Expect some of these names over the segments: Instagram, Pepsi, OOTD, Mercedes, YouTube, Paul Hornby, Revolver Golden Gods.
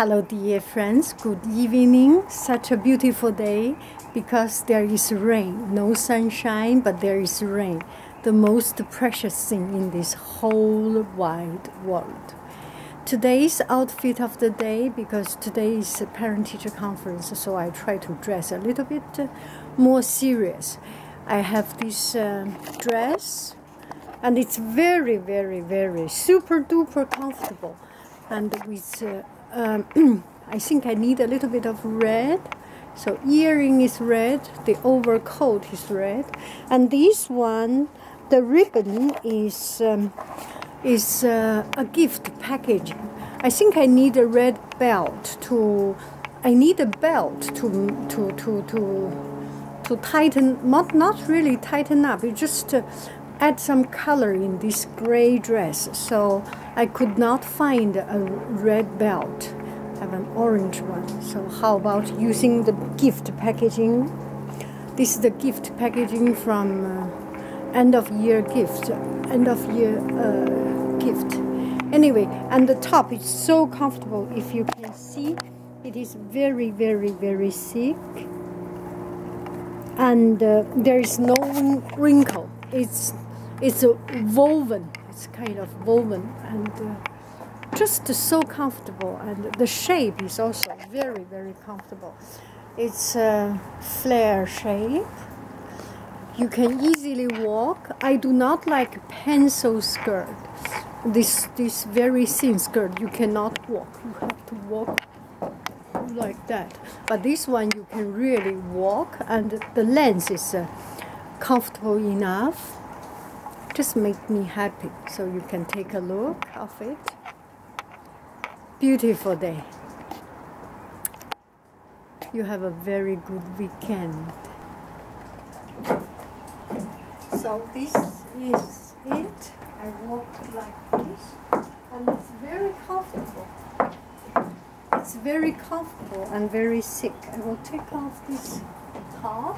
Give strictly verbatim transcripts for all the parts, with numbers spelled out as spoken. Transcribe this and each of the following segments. Hello dear friends, good evening. Such a beautiful day because there is rain. No sunshine, but there is rain. The most precious thing in this whole wide world. Today's outfit of the day, because today is a parent-teacher conference, so I try to dress a little bit more serious. I have this uh, dress and it's very, very, very super duper comfortable. And with uh, Um, I think I need a little bit of red. So earring is red, the overcoat is red, and this one, the ribbon is um, is uh, a gift package. I think I need a red belt to. I need a belt to to to to to tighten. Not not really tighten up. You just. Uh, add some color in this gray dress, so I could not find a red belt. I have an orange one, so how about using the gift packaging? This is the gift packaging from uh, end of year gift, end of year uh, gift. Anyway, and the top is so comfortable. If you can see, it is very, very, very thick. And uh, there is no wrinkle. It's It's a woven, it's kind of woven, and uh, just so comfortable. And the shape is also very, very comfortable. It's a flare shape. You can easily walk. I do not like pencil skirt. This, this very thin skirt, you cannot walk. You have to walk like that. But this one, you can really walk, and the length is uh, comfortable enough. Just make me happy, so you can take a look of it. Beautiful day. You have a very good weekend. So this is it. I walk like this, and it's very comfortable. It's very comfortable and very thick. I will take off this top.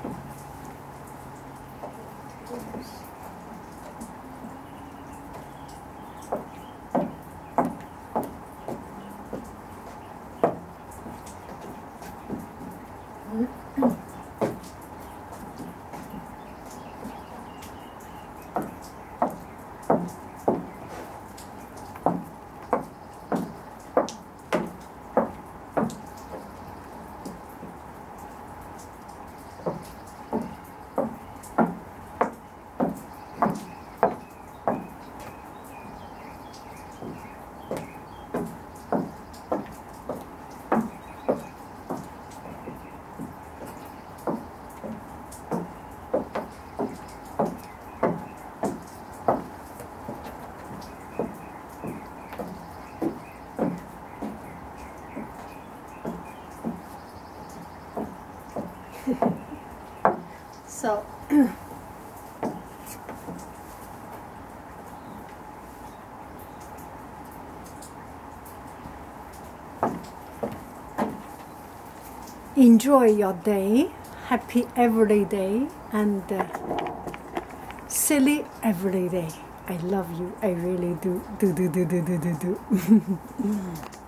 So enjoy your day, happy every day, and uh, silly every day. I love you, I really do, do, do, do, do, do, do, do.